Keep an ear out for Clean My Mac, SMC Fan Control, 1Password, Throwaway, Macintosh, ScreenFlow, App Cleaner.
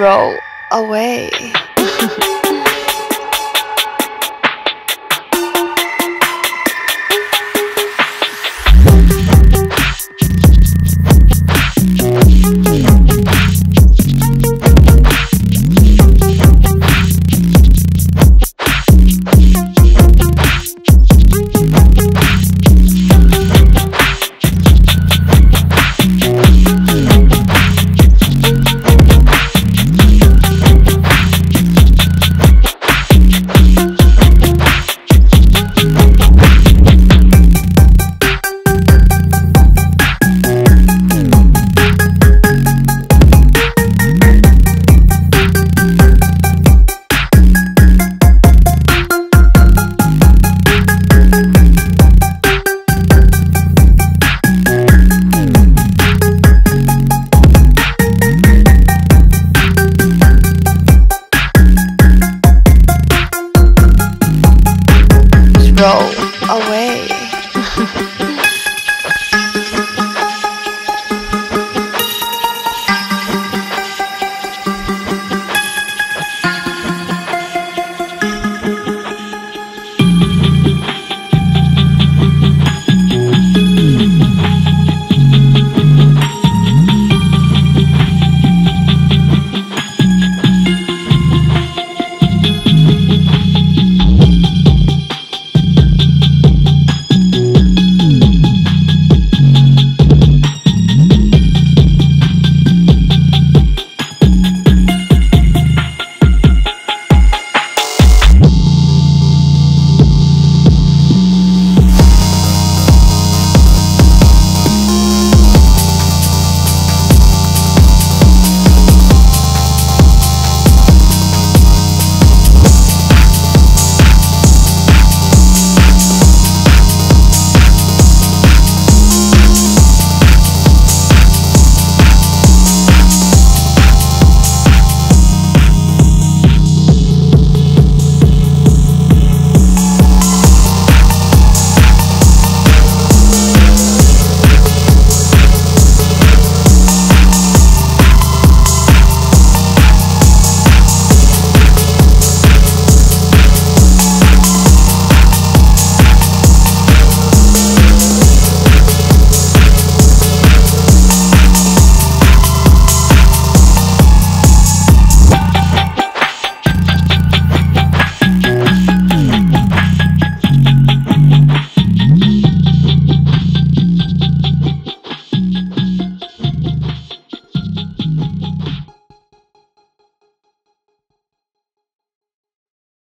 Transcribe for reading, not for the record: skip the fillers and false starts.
throw away.